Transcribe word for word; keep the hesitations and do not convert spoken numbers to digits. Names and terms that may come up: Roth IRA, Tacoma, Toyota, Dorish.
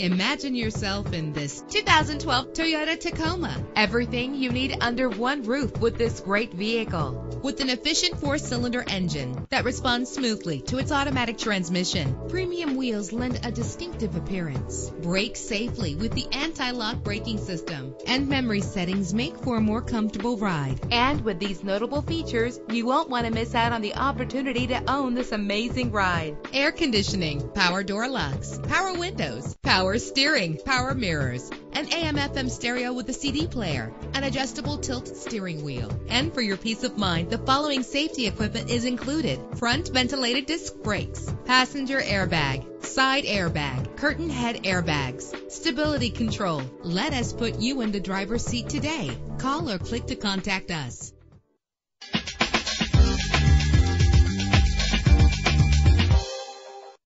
Imagine yourself in this two thousand twelve Toyota Tacoma. Everything you need under one roof with this great vehicle. With an efficient four-cylinder engine that responds smoothly to its automatic transmission, premium wheels lend a distinctive appearance. Brake safely with the anti-lock braking system, and memory settings make for a more comfortable ride. And with these notable features, you won't want to miss out on the opportunity to own this amazing ride. Air conditioning, power door locks, power windows, power steering, power mirrors, an A M F M stereo with a C D player, an adjustable tilt steering wheel. And for your peace of mind, the following safety equipment is included: front ventilated disc brakes, passenger airbag, side airbag, curtain head airbags, stability control. Let us put you in the driver's seat today. Call or click to contact us.